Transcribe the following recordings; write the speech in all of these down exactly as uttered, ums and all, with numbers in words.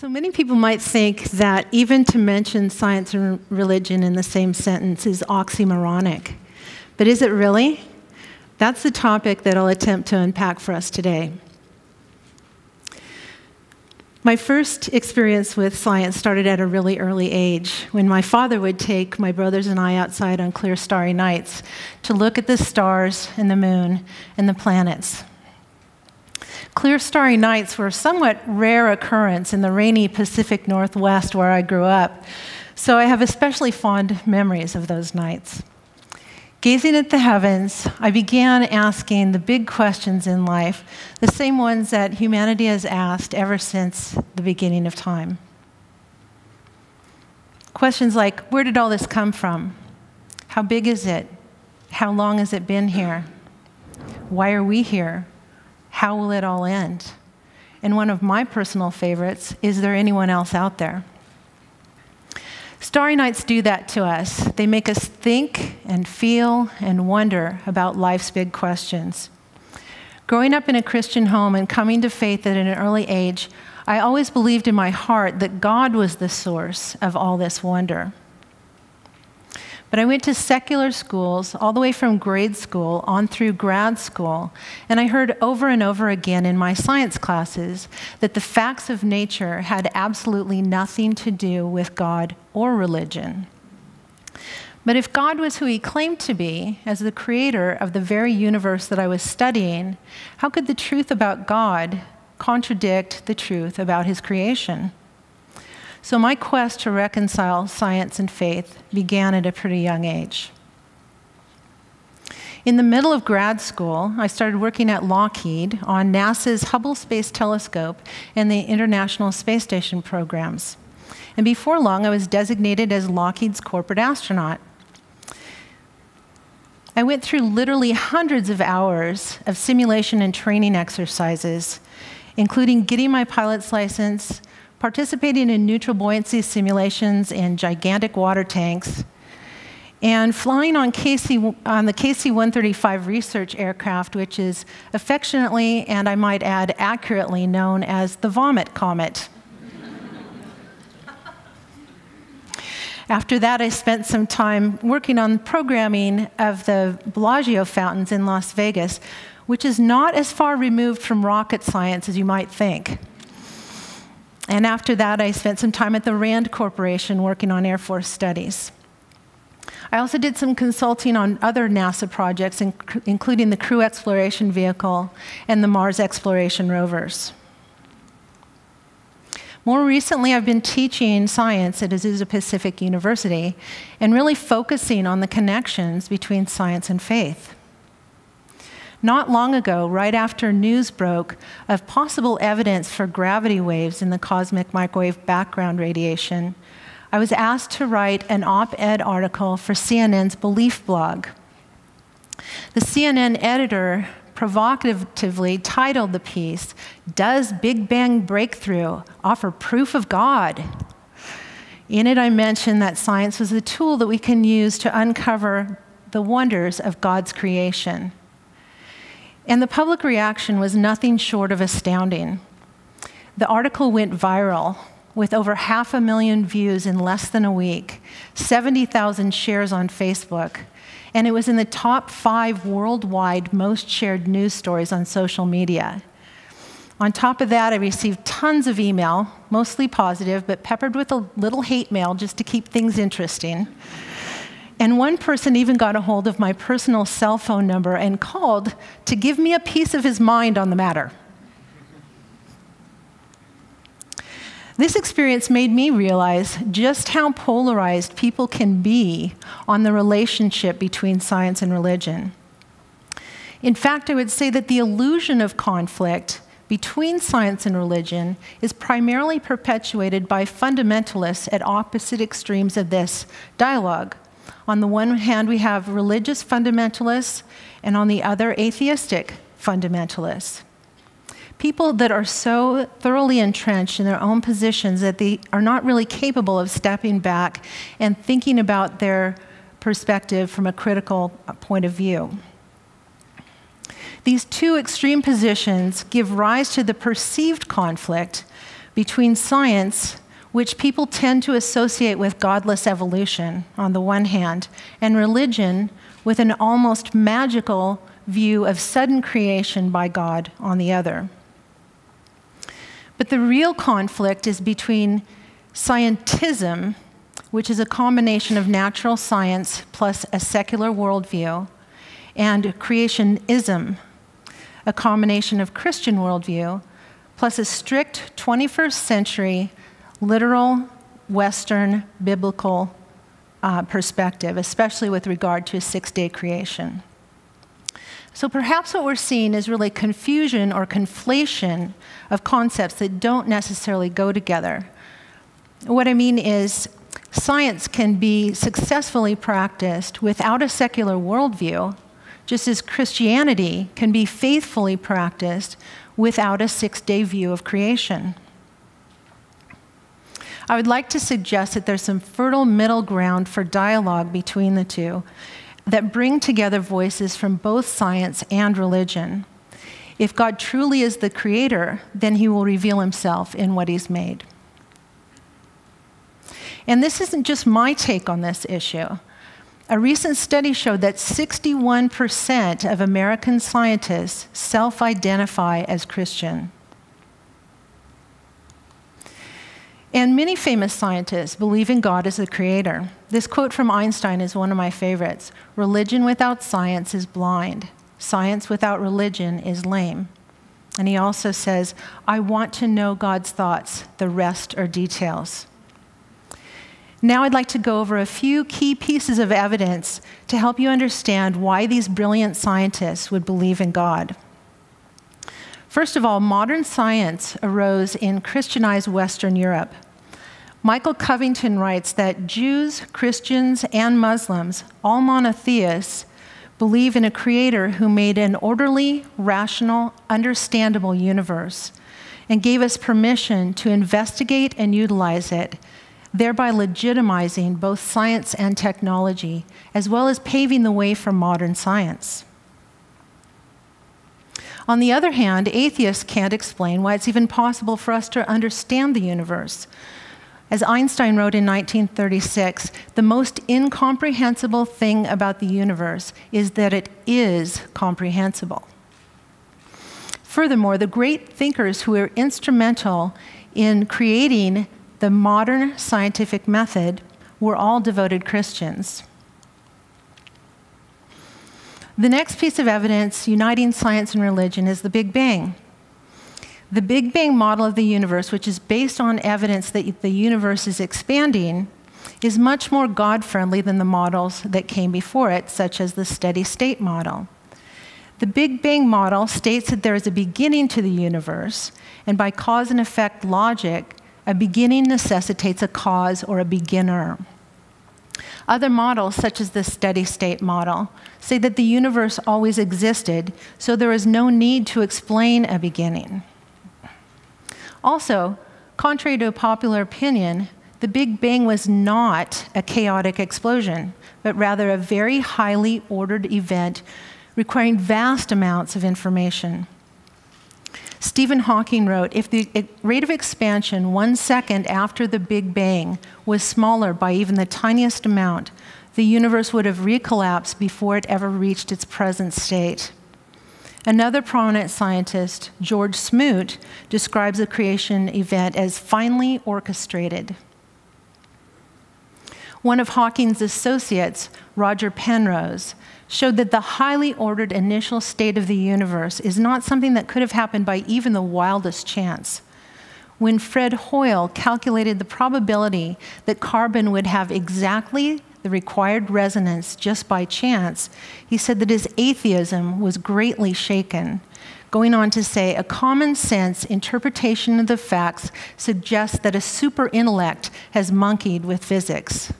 So many people might think that even to mention science and religion in the same sentence is oxymoronic. But is it really? That's the topic that I'll attempt to unpack for us today. My first experience with science started at a really early age, when my father would take my brothers and I outside on clear starry nights to look at the stars and the moon and the planets. Clear starry nights were a somewhat rare occurrence in the rainy Pacific Northwest where I grew up, so I have especially fond memories of those nights. Gazing at the heavens, I began asking the big questions in life, the same ones that humanity has asked ever since the beginning of time. Questions like, where did all this come from? How big is it? How long has it been here? Why are we here? How will it all end? And one of my personal favorites, is there anyone else out there? Starry nights do that to us. They make us think and feel and wonder about life's big questions. Growing up in a Christian home and coming to faith at an early age, I always believed in my heart that God was the source of all this wonder. But I went to secular schools all the way from grade school on through grad school, and I heard over and over again in my science classes that the facts of nature had absolutely nothing to do with God or religion. But if God was who he claimed to be, as the creator of the very universe that I was studying, how could the truth about God contradict the truth about his creation? So my quest to reconcile science and faith began at a pretty young age. In the middle of grad school, I started working at Lockheed on NASA's Hubble Space Telescope and the International Space Station programs. And before long, I was designated as Lockheed's corporate astronaut. I went through literally hundreds of hours of simulation and training exercises, including getting my pilot's license, participating in neutral buoyancy simulations in gigantic water tanks, and flying on, K C, on the K C one thirty-five research aircraft, which is affectionately, and I might add accurately, known as the Vomit Comet. After that, I spent some time working on programming of the Bellagio Fountains in Las Vegas, which is not as far removed from rocket science as you might think. And after that, I spent some time at the RAND Corporation working on Air Force studies. I also did some consulting on other NASA projects, inc- including the Crew Exploration Vehicle and the Mars Exploration Rovers. More recently, I've been teaching science at Azusa Pacific University and really focusing on the connections between science and faith. Not long ago, right after news broke of possible evidence for gravity waves in the cosmic microwave background radiation, I was asked to write an op-ed article for C N N's Belief blog. The C N N editor provocatively titled the piece, "Does Big Bang Breakthrough Offer Proof of God?" In it, I mentioned that science was the tool that we can use to uncover the wonders of God's creation. And the public reaction was nothing short of astounding. The article went viral with over half a million views in less than a week, seventy thousand shares on Facebook, and it was in the top five worldwide most shared news stories on social media. On top of that, I received tons of email, mostly positive, but peppered with a little hate mail just to keep things interesting. And one person even got a hold of my personal cell phone number and called to give me a piece of his mind on the matter. This experience made me realize just how polarized people can be on the relationship between science and religion. In fact, I would say that the illusion of conflict between science and religion is primarily perpetuated by fundamentalists at opposite extremes of this dialogue. On the one hand, we have religious fundamentalists, and on the other, atheistic fundamentalists. People that are so thoroughly entrenched in their own positions that they are not really capable of stepping back and thinking about their perspective from a critical point of view. These two extreme positions give rise to the perceived conflict, between science, which people tend to associate with godless evolution on the one hand, and religion with an almost magical view of sudden creation by God on the other. But the real conflict is between scientism, which is a combination of natural science plus a secular worldview, and creationism, a combination of Christian worldview plus a strict twenty-first century literal Western biblical uh, perspective, especially with regard to six-day creation. So perhaps what we're seeing is really confusion or conflation of concepts that don't necessarily go together. What I mean is science can be successfully practiced without a secular worldview, just as Christianity can be faithfully practiced without a six-day view of creation. I would like to suggest that there's some fertile middle ground for dialogue between the two that bring together voices from both science and religion. If God truly is the creator, then he will reveal himself in what he's made. And this isn't just my take on this issue. A recent study showed that sixty-one percent of American scientists self-identify as Christian. And many famous scientists believe in God as the creator. This quote from Einstein is one of my favorites. "Religion without science is blind. Science without religion is lame." And he also says, "I want to know God's thoughts. The rest are details." Now I'd like to go over a few key pieces of evidence to help you understand why these brilliant scientists would believe in God. First of all, modern science arose in Christianized Western Europe. Michael Covington writes that Jews, Christians, and Muslims, all monotheists, believe in a creator who made an orderly, rational, understandable universe and gave us permission to investigate and utilize it, thereby legitimizing both science and technology, as well as paving the way for modern science. On the other hand, atheists can't explain why it's even possible for us to understand the universe. As Einstein wrote in nineteen thirty-six, "The most incomprehensible thing about the universe is that it is comprehensible." Furthermore, the great thinkers who were instrumental in creating the modern scientific method were all devoted Christians. The next piece of evidence uniting science and religion is the Big Bang. The Big Bang model of the universe, which is based on evidence that the universe is expanding, is much more God-friendly than the models that came before it, such as the steady-state model. The Big Bang model states that there is a beginning to the universe, and by cause and effect logic, a beginning necessitates a cause or a beginner. Other models, such as the steady-state model, say that the universe always existed, so there is no need to explain a beginning. Also, contrary to popular opinion, the Big Bang was not a chaotic explosion, but rather a very highly ordered event requiring vast amounts of information. Stephen Hawking wrote, "If the rate of expansion one second after the Big Bang was smaller by even the tiniest amount, the universe would have recollapsed before it ever reached its present state." Another prominent scientist, George Smoot, describes the creation event as finely orchestrated. One of Hawking's associates, Roger Penrose, showed that the highly ordered initial state of the universe is not something that could have happened by even the wildest chance. When Fred Hoyle calculated the probability that carbon would have exactly the required resonance just by chance, he said that his atheism was greatly shaken, going on to say, "A common sense interpretation of the facts suggests that a super intellect has monkeyed with physics."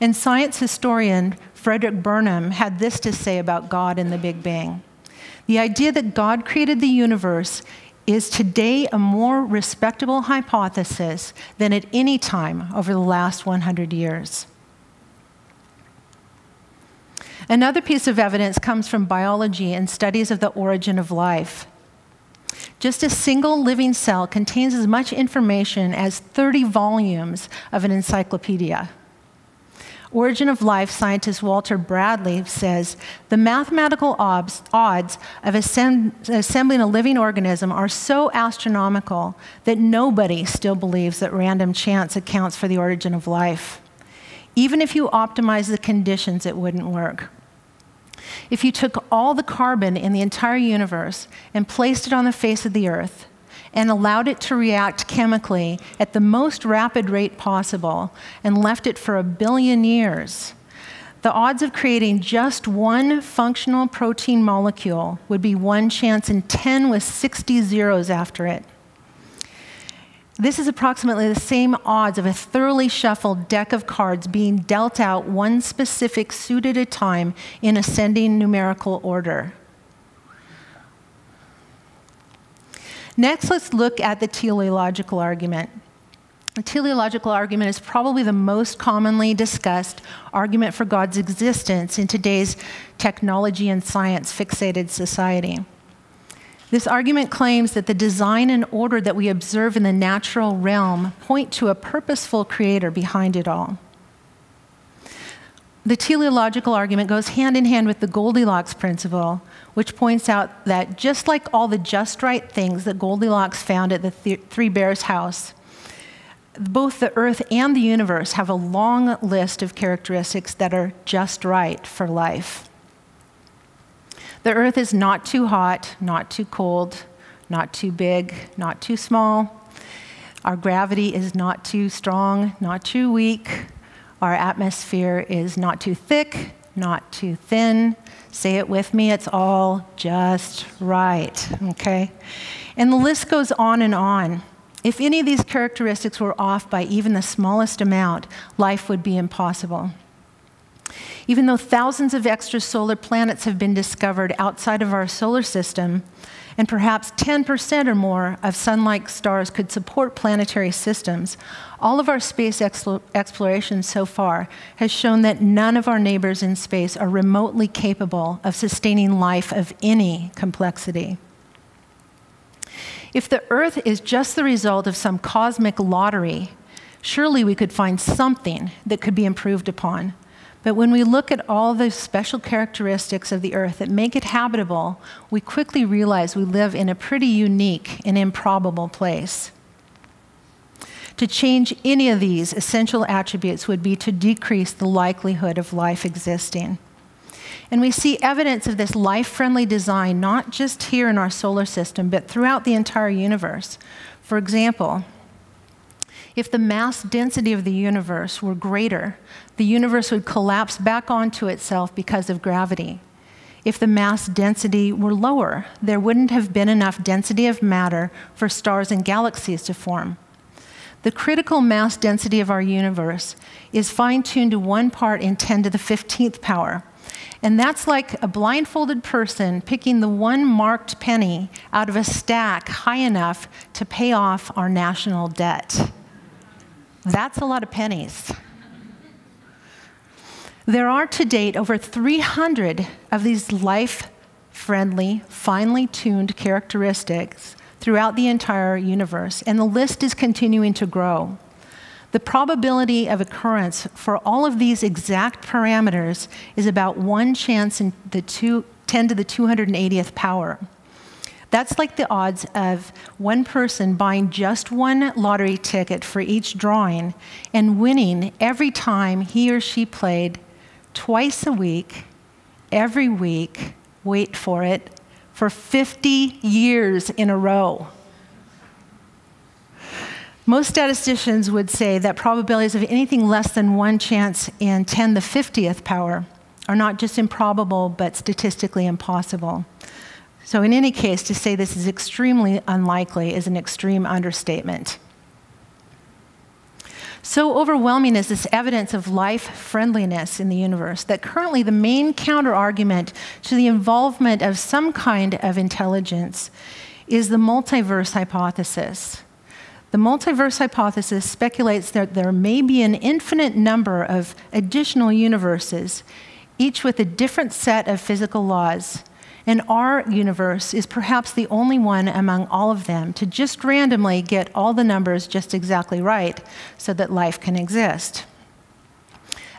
And science historian Frederick Burnham had this to say about God and the Big Bang. "The idea that God created the universe is today a more respectable hypothesis than at any time over the last one hundred years. Another piece of evidence comes from biology and studies of the origin of life. Just a single living cell contains as much information as thirty volumes of an encyclopedia. Origin of Life scientist Walter Bradley says, the mathematical odds of assembling a living organism are so astronomical that nobody still believes that random chance accounts for the origin of life. Even if you optimize the conditions, it wouldn't work. If you took all the carbon in the entire universe and placed it on the face of the Earth, and allowed it to react chemically at the most rapid rate possible and left it for a billion years, the odds of creating just one functional protein molecule would be one chance in ten with sixty zeros after it. This is approximately the same odds of a thoroughly shuffled deck of cards being dealt out one specific suit at a time in ascending numerical order. Next, let's look at the teleological argument. The teleological argument is probably the most commonly discussed argument for God's existence in today's technology and science-fixated society. This argument claims that the design and order that we observe in the natural realm point to a purposeful creator behind it all. The teleological argument goes hand in hand with the Goldilocks principle, which points out that just like all the just right things that Goldilocks found at the Three Bears house, both the Earth and the universe have a long list of characteristics that are just right for life. The Earth is not too hot, not too cold, not too big, not too small. Our gravity is not too strong, not too weak. Our atmosphere is not too thick, not too thin. Say it with me, it's all just right, okay? And the list goes on and on. If any of these characteristics were off by even the smallest amount, life would be impossible. Even though thousands of extrasolar planets have been discovered outside of our solar system, and perhaps ten percent or more of sun-like stars could support planetary systems, all of our space exploration so far has shown that none of our neighbors in space are remotely capable of sustaining life of any complexity. If the Earth is just the result of some cosmic lottery, surely we could find something that could be improved upon. But when we look at all the special characteristics of the Earth that make it habitable, we quickly realize we live in a pretty unique and improbable place. To change any of these essential attributes would be to decrease the likelihood of life existing. And we see evidence of this life-friendly design not just here in our solar system, but throughout the entire universe. For example, if the mass density of the universe were greater, the universe would collapse back onto itself because of gravity. If the mass density were lower, there wouldn't have been enough density of matter for stars and galaxies to form. The critical mass density of our universe is fine-tuned to one part in ten to the fifteenth power. And that's like a blindfolded person picking the one marked penny out of a stack high enough to pay off our national debt. That's a lot of pennies. There are to date over three hundred of these life-friendly, finely tuned characteristics throughout the entire universe, and the list is continuing to grow. The probability of occurrence for all of these exact parameters is about one chance in the ten to the two hundred eightieth power. That's like the odds of one person buying just one lottery ticket for each drawing and winning every time he or she played twice a week, every week, wait for it, for fifty years in a row. Most statisticians would say that probabilities of anything less than one chance in ten to the fiftieth power are not just improbable, but statistically impossible. So in any case, to say this is extremely unlikely is an extreme understatement. So overwhelming is this evidence of life-friendliness in the universe that currently the main counter-argument to the involvement of some kind of intelligence is the multiverse hypothesis. The multiverse hypothesis speculates that there may be an infinite number of additional universes, each with a different set of physical laws, And our universe is perhaps the only one among all of them to just randomly get all the numbers just exactly right so that life can exist.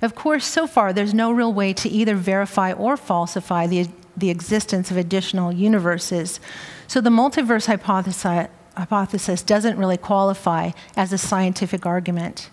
Of course, so far, there's no real way to either verify or falsify the, the existence of additional universes. So the multiverse hypothesis, hypothesis doesn't really qualify as a scientific argument.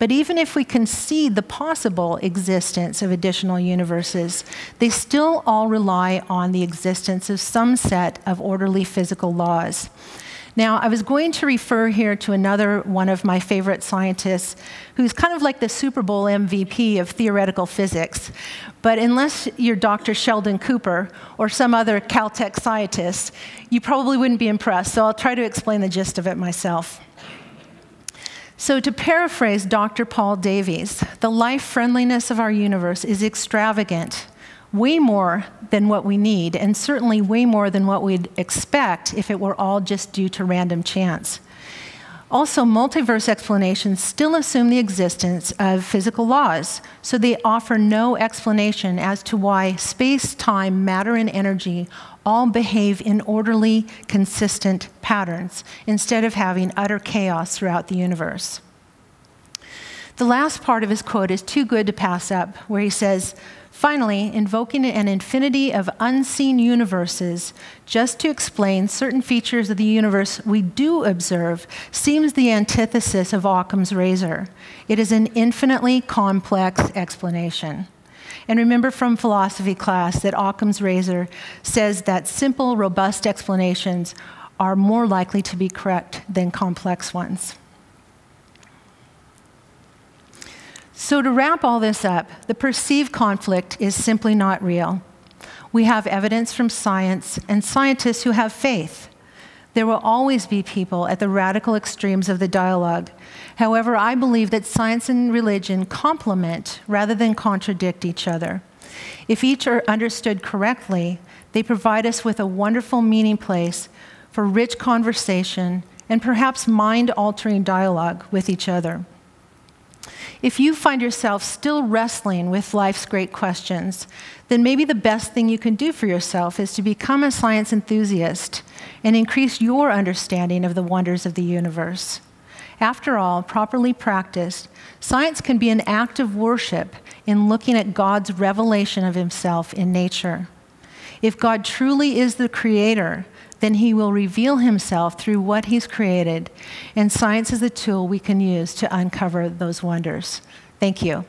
But even if we concede the possible existence of additional universes, they still all rely on the existence of some set of orderly physical laws. Now, I was going to refer here to another one of my favorite scientists who's kind of like the Super Bowl M V P of theoretical physics. But unless you're Doctor Sheldon Cooper or some other Caltech scientist, you probably wouldn't be impressed. So I'll try to explain the gist of it myself. So to paraphrase Doctor Paul Davies, the life-friendliness of our universe is extravagant, way more than what we need, and certainly way more than what we'd expect if it were all just due to random chance. Also, multiverse explanations still assume the existence of physical laws, so they offer no explanation as to why space, time, matter, and energy all behave in orderly, consistent patterns, instead of having utter chaos throughout the universe. The last part of his quote is too good to pass up, where he says, "Finally, invoking an infinity of unseen universes just to explain certain features of the universe we do observe seems the antithesis of Occam's razor. It is an infinitely complex explanation." And remember from philosophy class that Occam's razor says that simple, robust explanations are more likely to be correct than complex ones. So to wrap all this up, the perceived conflict is simply not real. We have evidence from science and scientists who have faith. There will always be people at the radical extremes of the dialogue. However, I believe that science and religion complement rather than contradict each other. If each are understood correctly, they provide us with a wonderful meeting place for rich conversation and perhaps mind-altering dialogue with each other. If you find yourself still wrestling with life's great questions, then maybe the best thing you can do for yourself is to become a science enthusiast and increase your understanding of the wonders of the universe. After all, properly practiced, science can be an act of worship in looking at God's revelation of himself in nature. If God truly is the creator, then he will reveal himself through what he's created, and science is the tool we can use to uncover those wonders. Thank you.